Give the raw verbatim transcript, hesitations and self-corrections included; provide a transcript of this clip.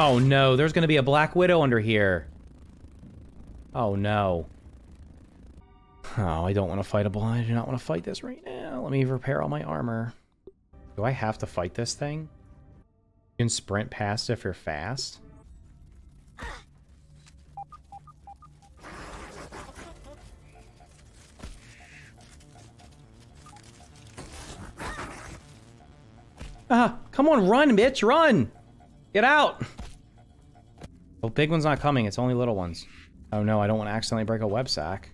Oh no, there's gonna be a Black Widow under here. Oh no. Oh, I don't want to fight a blind. I do not want to fight this right now. Let me repair all my armor. Do I have to fight this thing? You can sprint past if you're fast. Ah, come on, run, bitch, run! Get out! Well, big one's not coming, it's only little ones. Oh no, I don't want to accidentally break a web sack.